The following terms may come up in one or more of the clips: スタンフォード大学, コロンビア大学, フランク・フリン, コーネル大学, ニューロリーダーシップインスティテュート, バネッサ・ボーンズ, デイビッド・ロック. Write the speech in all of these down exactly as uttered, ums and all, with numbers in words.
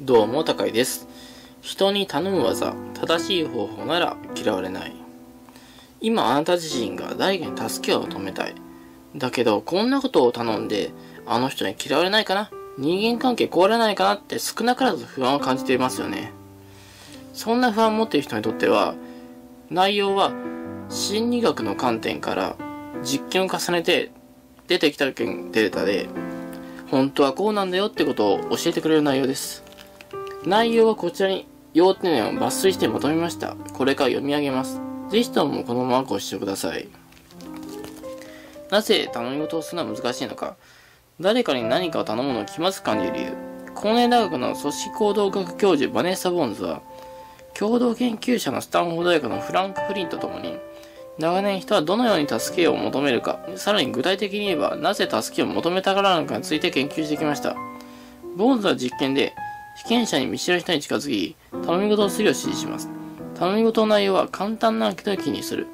どうも、高井です。人に頼む技、正しい方法なら嫌われない。今あなた自身が誰かに助けを求めたい。だけど、こんなことを頼んで、あの人に嫌われないかな、人間関係壊れないかなって少なからず不安を感じていますよね。そんな不安を持っている人にとっては、内容は心理学の観点から実験を重ねて出てきたデータで、本当はこうなんだよってことを教えてくれる内容です。内容はこちらに要点を抜粋してまとめました。これから読み上げます。ぜひともこのままご視聴ください。なぜ頼み事をするのは難しいのか。誰かに何かを頼むのを気まずく感じる理由。コーネル大学の組織行動学教授バネッサ・ボーンズは、共同研究者のスタンフォード大学のフランク・フリンと共に、長年人はどのように助けを求めるか、さらに具体的に言えばなぜ助けを求めたがらのかについて研究してきました。ボーンズは実験で、被験者に見知らぬ人に近づき、頼み事をするよう指示します。頼み事の内容は簡単なアンケートを記入する、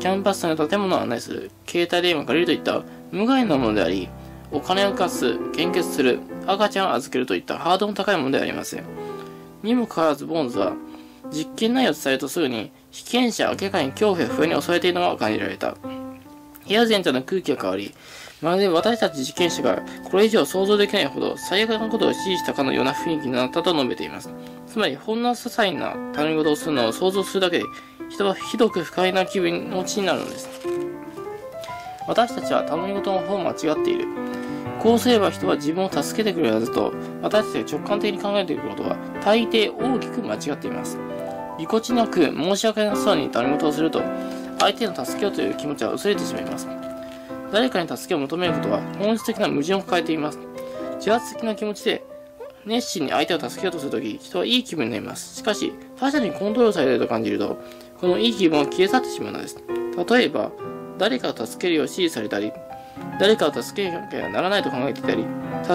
キャンパスの建物を案内する、携帯電話を借りるといった無害なものであり、お金を貸す、献血する、赤ちゃんを預けるといったハードルの高いものではありません。にもかかわらずボーンズは、実験内容を伝えるとすぐに、被験者は明らかに恐怖や不安に襲われているのが感じられた。部屋全体の空気が変わり、まるで私たち受験者がこれ以上想像できないほど最悪なことを指示したかのような雰囲気になったと述べています。つまり、ほんの些細な頼み事をするのを想像するだけで、人はひどく不快な気分のうちになるのです。私たちは頼み事の方も間違っている。こうすれば人は自分を助けてくれるはずと、私たちが直感的に考えていることは、大抵大きく間違っています。ぎこちなく申し訳なさそうに頼み事をすると、相手の助けをという気持ちは薄れてしまいます。誰かに助けを求めることは本質的な矛盾を抱えています。自発的な気持ちで熱心に相手を助けようとするとき、人はいい気分になります。しかし、他者にコントロールされると感じると、このいい気分は消え去ってしまうのです。例えば、誰かを助けるよう指示されたり、誰かを助けなきゃならないと考えていたり、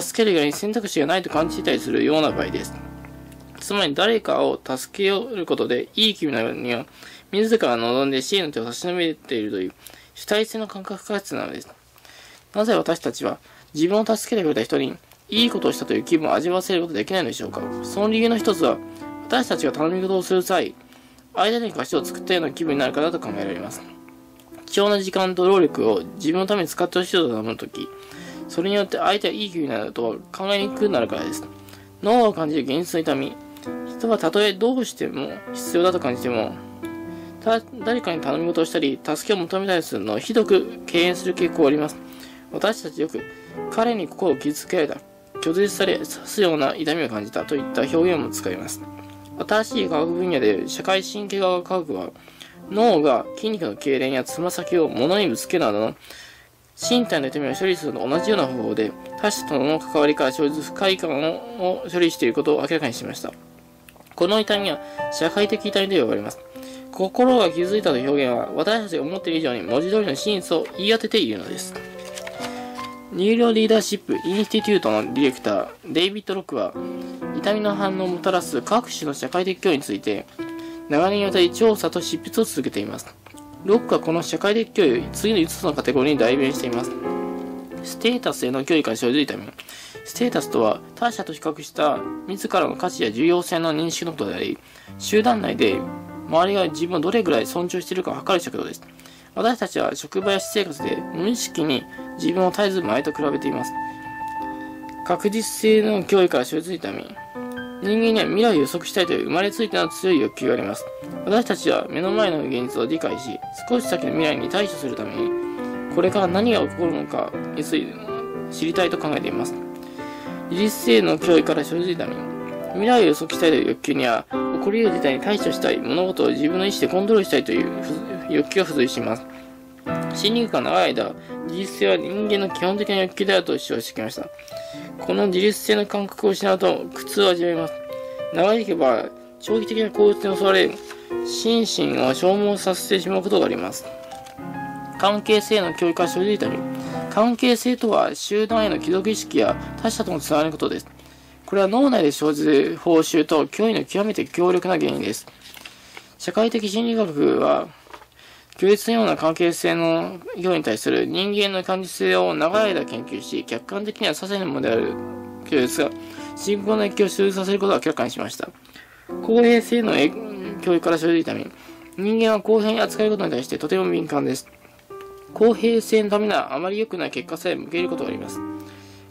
助けるように選択肢がないと感じていたりするような場合です。つまり、誰かを助けようことでいい気分になるには、自ら望んで支援の手を差し伸べているという主体性の感覚が必要なのです。なぜ私たちは自分を助けてくれた人にいいことをしたという気分を味わわせることができないのでしょうか。その理由の一つは、私たちが頼み事をする際、相手に貸しを作ったような気分になるからだと考えられます。貴重な時間と労力を自分のために使ってほしいと頼むとき、それによって相手がいい気分になると考えにくくなるからです。脳を感じる現実の痛み、人はたとえどうしても必要だと感じても、た誰かに頼み事をしたり、助けを求めたりするのをひどく敬遠する傾向があります。私たちよく、彼に心を傷つけられた、拒絶され、刺すような痛みを感じたといった表現も使います。新しい科学分野で社会神経科学は、脳が筋肉の痙攣やつま先を物にぶつけるなどの身体の痛みを処理するのと同じような方法で、他者との関わりから生じる不快感を処理していることを明らかにしました。この痛みは社会的痛みと呼ばれます。心が気づいたという表現は、私たちが思っている以上に文字通りの真相を言い当てているのです。ニューロリーダーシップインスティテュートのディレクター、デイビッド・ロックは、痛みの反応をもたらす各種の社会的脅威について、長年にわたり調査と執筆を続けています。ロックはこの社会的脅威を次のいつつのカテゴリーに代弁しています。ステータスへの脅威から生じる痛み。ステータスとは、他者と比較した自らの価値や重要性の認識のことであり、集団内で周りが自分をどれぐらい尊重しているかを測る尺度です。私たちは職場や私生活で無意識に自分を絶えず前と比べています。確実性の脅威から生じる痛み。人間には未来を予測したいという生まれついての強い欲求があります。私たちは目の前の現実を理解し、少し先の未来に対処するために、これから何が起こるのかについて知りたいと考えています。自律性の脅威から生じる痛み。未来を予測したいという欲求には、起こり得る事態に対処したい、物事を自分の意思でコントロールしたいという欲求が付随します。心理学が長い間、自律性は人間の基本的な欲求であると主張してきました。この自律性の感覚を失うと、苦痛を味わいます。長引けば、長期的な抗うつに襲われ、心身を消耗させてしまうことがあります。関係性の脅威から生じる痛み。関係性とは、集団への帰属意識や他者とのつながりのことです。これは脳内で生じる報酬と脅威の極めて強力な原因です。社会的心理学は、拒絶のような関係性の脅威に対する人間の感受性を長い間研究し、客観的には些細なものである拒絶が信仰の影響を生じさせることを明らかにしました。公平性の教育から生じるため、人間は公平に扱えることに対してとても敏感です。公平性のためならあまり良くない結果さえ向けることがあります。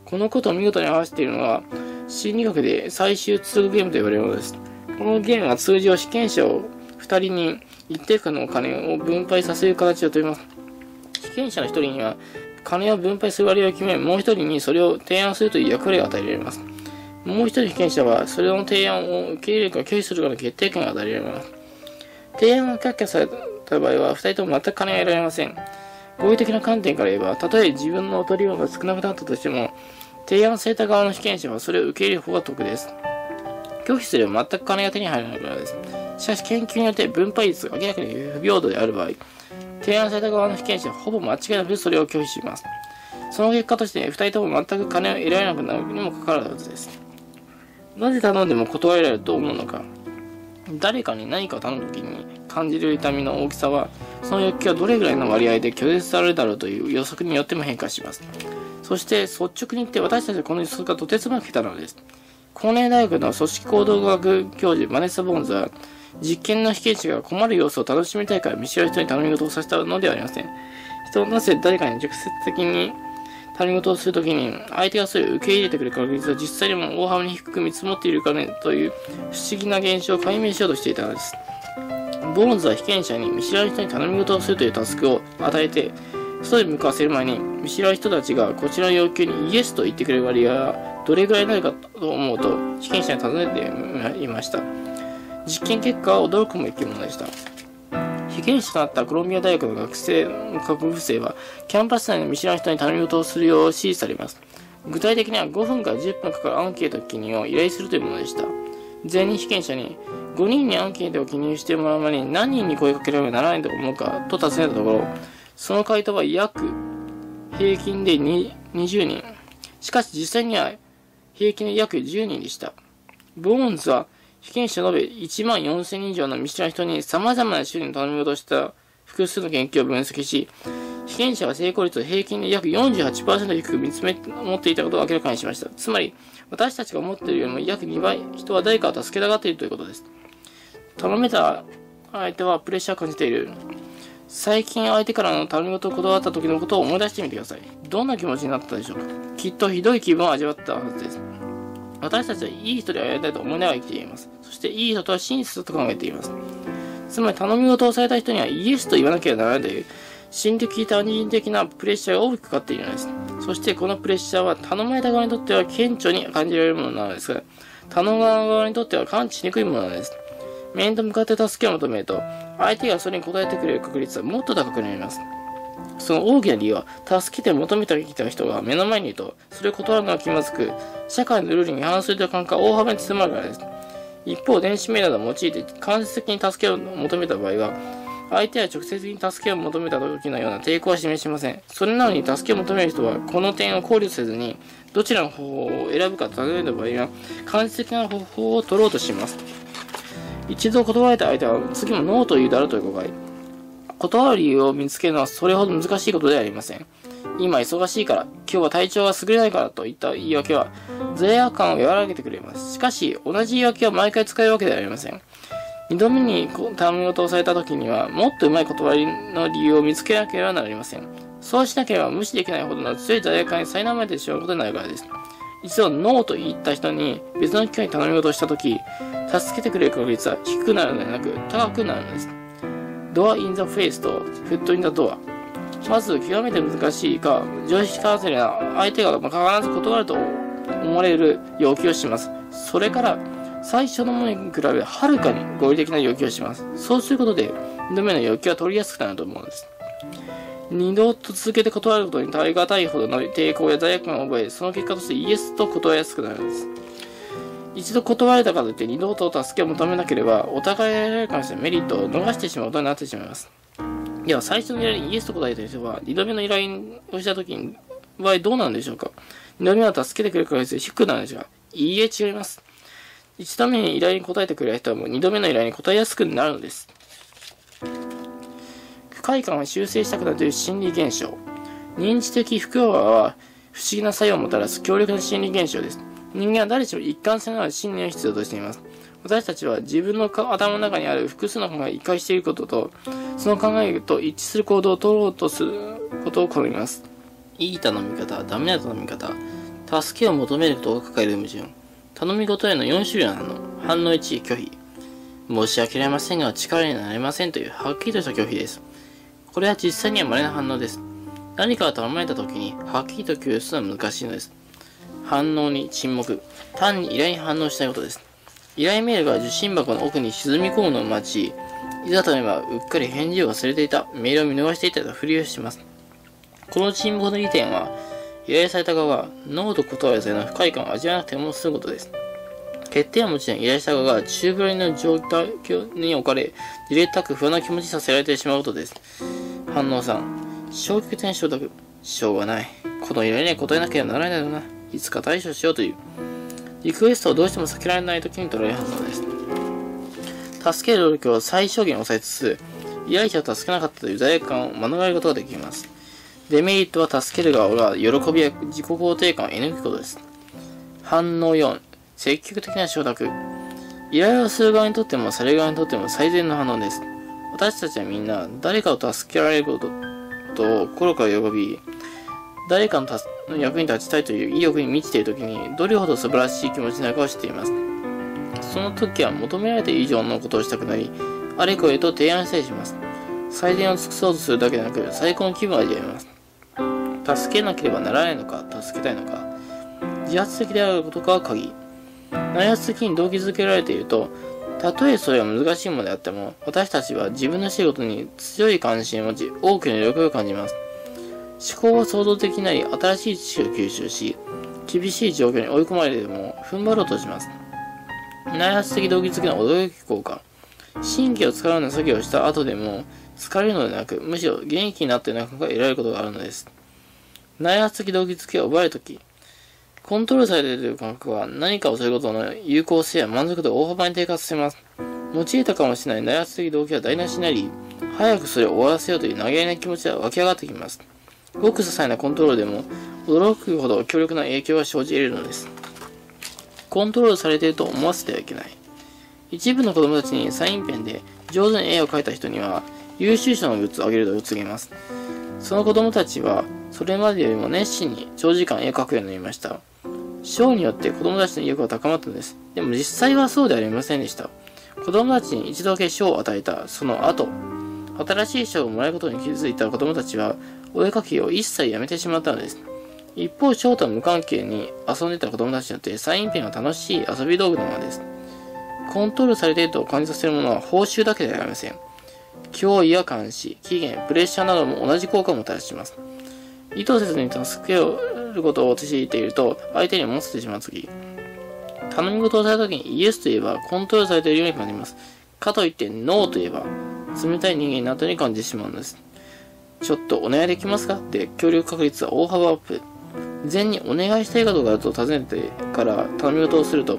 このことを見事に表しているのは、心理学で最終通学ゲームと呼ばれるものです。このゲームは通常試験者をふたりに一定額のお金を分配させる形をとります。試験者のひとりには金を分配する割合を決め、もうひとりにそれを提案するという役割が与えられます。もうひとりの被験者は、それの提案を受け入れるか拒否するかの決定権が与えられます。提案が却下された場合は、ふたりとも全く金が得られません。合理的な観点から言えば、たとえ自分の取り分が少なくなったとしても、提案された側の被験者はそれを受け入れる方が得です。拒否すれば全く金が手に入らないからです。しかし、研究によって分配率が明らかに不平等である場合、提案された側の被験者はほぼ間違いなくそれを拒否します。その結果として、ふたりとも全く金を得られなくなるにもかかわらずです。なぜ頼んでも断られると思うのか。誰かに何かを頼むときに感じる痛みの大きさは、その欲求はどれぐらいの割合で拒絶されるだろうという予測によっても変化します。そして率直に言って私たちはこの予測がとてつもなく下手なのです。コーネル大学の組織行動学教授バネッサ・ボーンズは、実験の被験者が困る様子を楽しみたいから見知らぬ人に頼み事をさせたのではありません。人はなぜ誰かに直接的に頼み事をするときに、相手がそれを受け入れてくれる確率は実際にも大幅に低く見積もっているからね、という不思議な現象を解明しようとしていたのです。ボーンズは被験者に見知らぬ人に頼み事をするというタスクを与えて、外に向かわせる前に、見知らぬ人たちがこちらの要求にイエスと言ってくれる割合はどれぐらいになるかと思うと、被験者に尋ねていました。実験結果は驚くもいきものでした。被験者となったコロンビア大学の学生の学部生は、キャンパス内の見知らぬ人に頼み事をするよう指示されます。具体的にはごふんからじゅっぷんかかるアンケート記入を依頼するというものでした。全員被験者に、ごにんにアンケートを記入してもらう前に何人に声かけられるならないと思うかと尋ねたところ、その回答は約平均でにじゅうにん。しかし実際には平均で約じゅうにんでした。ボーンズは、被験者延べいちまんよんせんにん以上の見知らぬ人に様々な種類の頼み事をした複数の研究を分析し、被験者は成功率を平均で約 よんじゅうはちパーセント 低く見積もっていたことを明らかにしました。つまり、私たちが思っているよりも約にばい、人は誰かを助けたがっているということです。頼めた相手はプレッシャーを感じている。最近相手からの頼み事を断った時のことを思い出してみてください。どんな気持ちになったでしょうか。きっとひどい気分を味わったはずです。私たちはいい人でありたいと思いながら生きています。そしていい人とは真実だと考えています。つまり頼み事をされた人にはイエスと言わなければならないという心理的他人的なプレッシャーが大きくかかっているのです。そしてこのプレッシャーは頼まれた側にとっては顕著に感じられるものなのですが、頼む側にとっては感知しにくいものなのです。面と向かって助けを求めると、相手がそれに応えてくれる確率はもっと高くなります。その大きな理由は、助けて求めてきた人が目の前にいると、それを断るのは気まずく、社会のルールに違反するという感覚が大幅に強まるからです。一方、電子メールなどを用いて間接的に助けを求めた場合は、相手は直接的に助けを求めた時のような抵抗は示しません。それなのに助けを求める人は、この点を考慮せずに、どちらの方法を選ぶか尋ねた場合は、間接的な方法を取ろうとします。一度断られた相手は、次もノーと言うだろうという誤解。断る理由を見つけるのはそれほど難しいことではありません。今忙しいから、今日は体調が優れないからといった言い訳は罪悪感を和らげてくれます。しかし、同じ言い訳を毎回使うわけではありません。二度目に頼み事をされた時には、もっとうまい断りの理由を見つけなければなりません。そうしなければ無視できないほどの強い罪悪感に苛まれてしまうことになるからです。一度ノーと言った人に別の機会に頼み事をした時、助けてくれる確率は低くなるのではなく高くなるのです。ドアインザフェイスとフットインザドア。まず極めて難しいか、常識カウンセラーは相手が必ず断ると思われる要求をします。それから最初のものに比べはるかに合理的な要求をします。そうすることでにどめの要求は取りやすくなると思うんです。にど続けて断ることに耐え難いほどの抵抗や罪悪感を覚え、その結果としてイエスと断りやすくなるんです。一度断られたからといって二度と助けを求めなければ、お互い得られるかもしれないメリットを逃してしまうことになってしまいます。では、最初の依頼にイエスと答えた人は、二度目の依頼をしたときに、場合どうなんでしょうか。二度目は助けてくれる確率が低くなるんでしょうか。いいえ、違います。一度目に依頼に答えてくれた人はもう二度目の依頼に答えやすくなるのです。不快感を修正したくなるという心理現象。認知的不協和は不思議な作用をもたらす強力な心理現象です。人間は誰しも一貫性のある信念を必要としています。私たちは自分の頭の中にある複数の考えが一貫していることと、その考えと一致する行動を取ろうとすることを好みます。いい頼み方、ダメな頼み方、助けを求めることが抱える矛盾、頼み事へのよん種類の反応、反応いち、拒否。申し訳ありませんが力になれませんというはっきりとした拒否です。これは実際には稀な反応です。何かを頼まれた時にはっきりと拒否するのは難しいのです。反応に沈黙。単に依頼に反応したいことです。依頼メールが受信箱の奥に沈み込むのを待ち、いざとなればうっかり返事を忘れていた、メールを見逃していたとふりをします。この沈黙の利点は、依頼された側がノーと断る際の不快感を味わわなくても済むことです。欠点はもちろん依頼した側が宙ぶらりの状況に置かれ、じれったく不安な気持ちにさせられてしまうことです。反応さん、消極的な承諾。しょうがない。この依頼には答えなければならないだろうな。いつか対処しようという。リクエストをどうしても避けられない時に取られる反応です。助ける努力を最小限抑えつつ、依頼者を助けなかったという罪悪感を免れることができます。デメリットは助ける側が喜びや自己肯定感を得抜くことです。反応よん、積極的な承諾。依頼をする側にとってもされる側にとっても最善の反応です。私たちはみんな誰かを助けられることを心から喜び、誰かの役に立ちたいという意欲に満ちている時にどれほど素晴らしい気持ちになるかを知っています。その時は求められている以上のことをしたくなり、あれこれと提案したりします。最善を尽くそうとするだけでなく最高の気分を味わいます。助けなければならないのか、助けたいのか、自発的であることが鍵。内発的に動機づけられていると、たとえそれは難しいものであっても、私たちは自分の仕事に強い関心を持ち、多くの力を感じます。思考は創造的になり、新しい知識を吸収し、厳しい状況に追い込まれても踏ん張ろうとします。内発的動機づけの驚き効果。神経を使うような作業をした後でも、疲れるのではなく、むしろ元気になっている中が得られることがあるのです。内発的動機づけを奪われるとき、コントロールされているという感覚は何かをすることの有効性や満足度を大幅に低下させます。用いたかもしれない内発的動機は台無しになり、早くそれを終わらせようという投げやりな気持ちは湧き上がってきます。ごく些細なコントロールでも驚くほど強力な影響が生じ得るのです。コントロールされていると思わせてはいけない。一部の子供たちにサインペンで上手に絵を描いた人には優秀賞のグッズをあげるとうつげます。その子供たちはそれまでよりも熱心に長時間絵を描くようになりました。賞によって子供たちの意欲が高まったのです。でも実際はそうではありませんでした。子供たちに一度だけ賞を与えたその後、新しい賞をもらうことに気づいた子供たちはお絵描きを一切やめてしまったのです。一方、賞とは無関係に遊んでいた子供たちによってサインペンは楽しい遊び道具のままです。コントロールされていると感じさせるものは報酬だけではありません。脅威や監視、期限、プレッシャーなども同じ効果をもたらします。意図せずに助けることを強いていると相手にもつれてしまうとき、頼み事をされたときにイエスと言えばコントロールされているように感じます。かといってノーと言えば冷たい人間になったように感じてしまうのです。ちょっとお願いできますかって協力確率は大幅アップ。事前にお願いしたいことがあると尋ねてから頼み事をすると、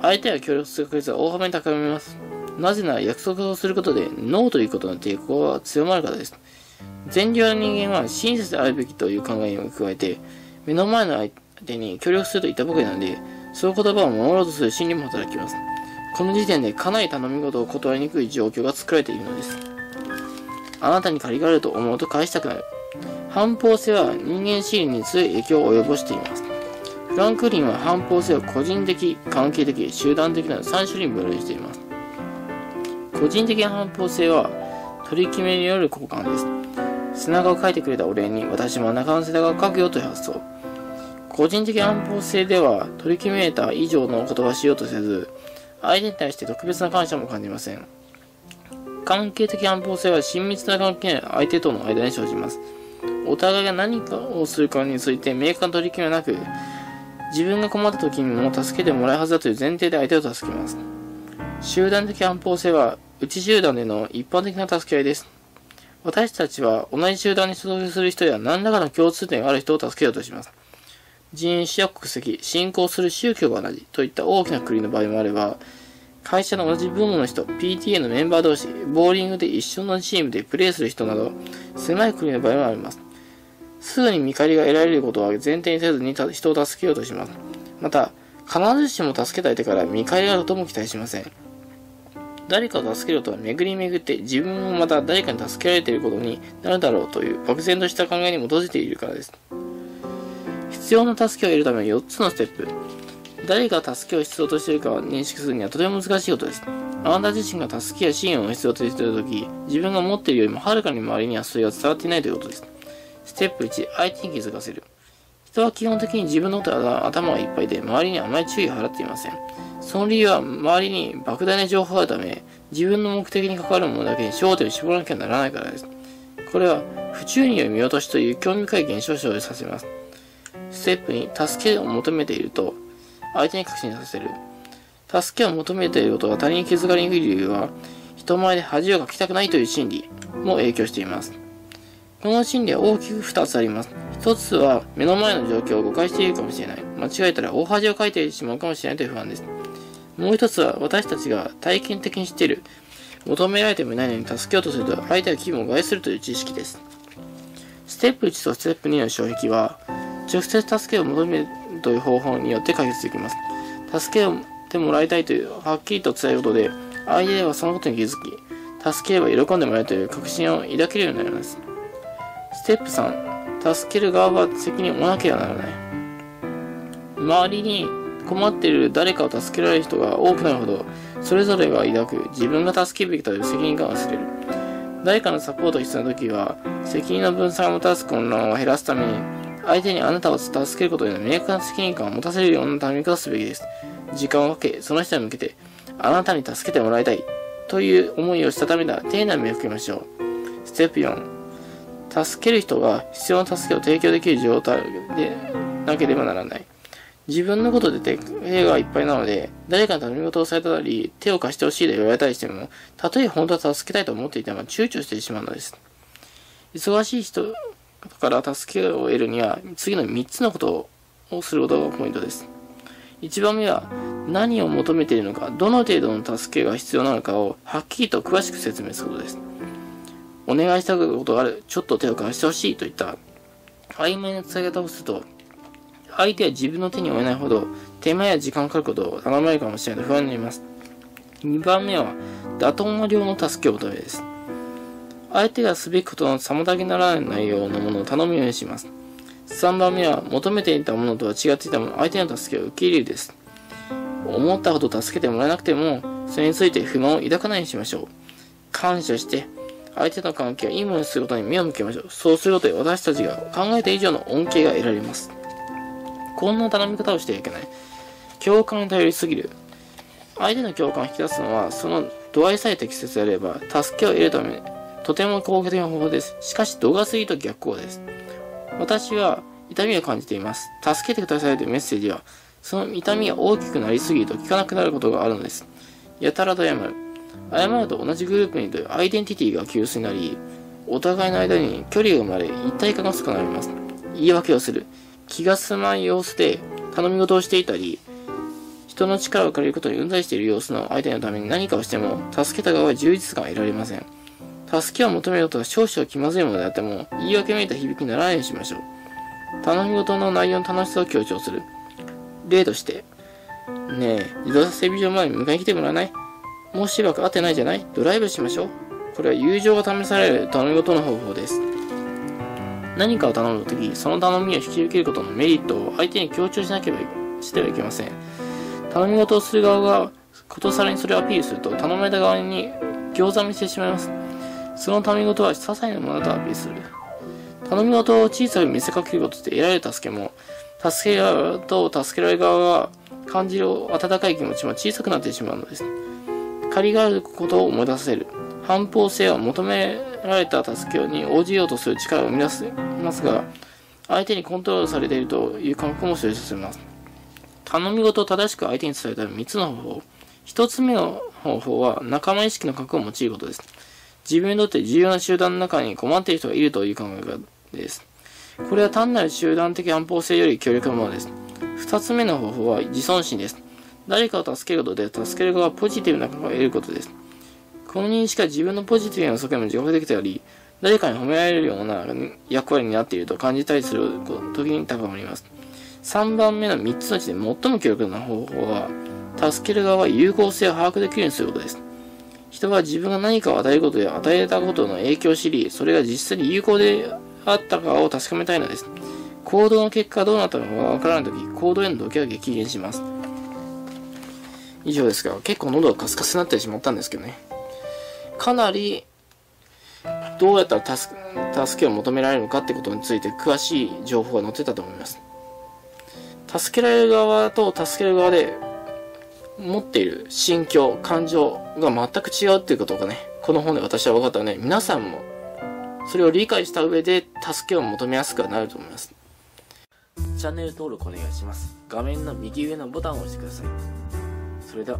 相手が協力する確率は大幅に高めます。なぜなら約束をすることでノーということの抵抗は強まるからです。善良な人間は親切であるべきという考えに加えて、目の前の相手に協力するといったばかりなので、その言葉を守ろうとする心理も働きます。この時点でかなり頼み事を断りにくい状況が作られているのです。あなたに借りがあると思うと返したくなる。反抗性は人間心理に強い影響を及ぼしています。フランクリンは反抗性を個人的、関係的、集団的などさん種類に分類しています。個人的な反抗性は取り決めによる交換です。背中を書いてくれたお礼に私も中の背中を書くよという発想。個人的反抗性では取り決めた以上のことはしようとせず、相手に対して特別な感謝も感じません。関係的反抗性は親密な関係や相手との間に生じます。お互いが何かをするかについて明確な取り決めはなく、自分が困った時にも助けてもらうはずだという前提で相手を助けます。集団的反抗性は内集団での一般的な助け合いです。私たちは同じ集団に所属する人や何らかの共通点がある人を助けようとします。人種や国籍、信仰する宗教が同じといった大きな国の場合もあれば、会社の同じ部門の人、ピーティーエー のメンバー同士、ボーリングで一緒のチームでプレーする人など、狭い国の場合もあります。すぐに見返りが得られることは前提にせずに人を助けようとします。また、必ずしも助けた相手から見返りがあるとも期待しません。誰かを助けるとは巡り巡って自分もまた誰かに助けられていることになるだろうという漠然とした考えに基づいているからです。必要な助けを得るためのよっつのステップ。誰が助けを必要としているかを認識するにはとても難しいことです。あなた自身が助けや支援を必要としているとき、自分が持っているよりもはるかに周りにはそれが伝わっていないということです。ステップいち、相手に気づかせる。人は基本的に自分のことは頭がいっぱいで、周りにあまり注意を払っていません。その理由は、周りに莫大な情報があるため、自分の目的に関わるものだけに焦点を絞らなきゃならないからです。これは、不注意による見落としという興味深い現象を生じさせます。ステップに、助けを求めていると、相手に確信させる。助けを求めていることが他人に気づかれにくい理由は、人前で恥をかきたくないという心理も影響しています。この心理は大きくふたつあります。ひとつは、目の前の状況を誤解しているかもしれない。間違えたら大恥をかいてしまうかもしれないという不安です。もう一つは、私たちが体験的に知っている、求められてもいないのに助けようとすると相手が気分を害するという知識です。ステップいちとステップにの障壁は、直接助けを求めるという方法によって解決できます。助けをてもらいたいという、はっきりと伝えることで、相手はそのことに気づき、助ければ喜んでもらえるという確信を抱けるようになります。ステップさん、助ける側が責任を負わなければならない。周りに困っている誰かを助けられる人が多くなるほど、それぞれが抱く自分が助けるべきという責任感を忘れる。誰かのサポートが必要な時は、責任の分散をもたらす混乱を減らすために、相手にあなたを助けることへの明確な責任感を持たせるようなため方をすべきです。時間をかけ、その人に向けて、あなたに助けてもらいたいという思いをしたためた丁寧に目を向けましょう。ステップよん、助ける人が必要な助けを提供できる状態でなければならない。自分のことで手がいっぱいなので、誰かに頼み事をされたり、手を貸してほしいと言われたりしても、たとえ本当は助けたいと思っていても躊躇してしまうのです。忙しい人から助けを得るには、次のみっつのことをすることがポイントです。いちばんめは、何を求めているのか、どの程度の助けが必要なのかを、はっきりと詳しく説明することです。お願いしたことがある、ちょっと手を貸してほしいといった、曖昧な伝え方をすると、相手は自分の手に負えないほど、手間や時間をかかることを頼まれるかもしれないと不安になります。にばんめは、妥当な量の助けを求めるです。相手がすべきことの妨げにならない内容のものを頼むようにします。さんばんめは、求めていたものとは違っていたもの、相手の助けを受け入れるです。思ったほど助けてもらえなくても、それについて不満を抱かないようにしましょう。感謝して、相手との関係をいいものにすることに目を向けましょう。そうすることで、私たちが考えた以上の恩恵が得られます。こんな頼み方をしてはいけない。共感に頼りすぎる。相手の共感を引き出すのは、その度合いさえ適切であれば、助けを得るため、とても効果的な方法です。しかし、度が過ぎると逆効果です。私は痛みを感じています。助けてくださいというメッセージは、その痛みが大きくなりすぎると効かなくなることがあるのです。やたらと謝る。謝ると同じグループにいるアイデンティティが急須になり、お互いの間に距離が生まれ、一体感が薄くなります。言い訳をする。気が済まない様子で頼み事をしていたり、人の力を借りることにうんざりしている様子の相手のために何かをしても、助けた側は充実感を得られません。助けを求めることは少々気まずいものであっても、言い訳めいた響きにならないようにしましょう。頼み事の内容の楽しさを強調する。例として、ねえ、自動車整備場まで迎えに来てもらわない？もうしばらく会ってないじゃない？ドライブしましょう。これは友情が試される頼み事の方法です。何かを頼むとき、その頼みを引き受けることのメリットを相手に強調しなければしてはいけません。頼み事をする側がことさらにそれをアピールすると、頼まれた側に興ざめしてしまいます。その頼み事は些細なものだとアピールする。頼み事を小さく見せかけることで得られる助けも、助け側と助けられる側が感じる温かい気持ちも小さくなってしまうのです。借りがあることを思い出させる。反方性は求められた助けに応じようとする力を生み出せますが、相手にコントロールされているという感覚も生じさせます。頼み事を正しく相手に伝えるためのみっつの方法。ひとつめの方法は、仲間意識の核を用いることです。自分にとって重要な集団の中に困っている人がいるという考え方です。これは単なる集団的反方性より強力なものです。ふたつめの方法は、自尊心です。誰かを助けることで、助ける側がポジティブな考えを得ることです。この認識は自分のポジティブな側面も自覚できており、誰かに褒められるような役割になっていると感じたりする時に高まります。さんばんめのみっつのうちで最も強力な方法は、助ける側が有効性を把握できるようにすることです。人は自分が何かを与えることや与えたことの影響を知り、それが実際に有効であったかを確かめたいのです。行動の結果がどうなったのかがわからないとき、行動への動機は激減します。以上ですが、結構喉がカスカスになってしまったんですけどね。かなり、どうやったら助けを求められるのかってことについて詳しい情報が載ってたと思います。助けられる側と助ける側で持っている心境、感情が全く違うっていうことがね、この本で私は分かったので、皆さんもそれを理解した上で助けを求めやすくなると思います。チャンネル登録お願いします。画面の右上のボタンを押してください。それでは。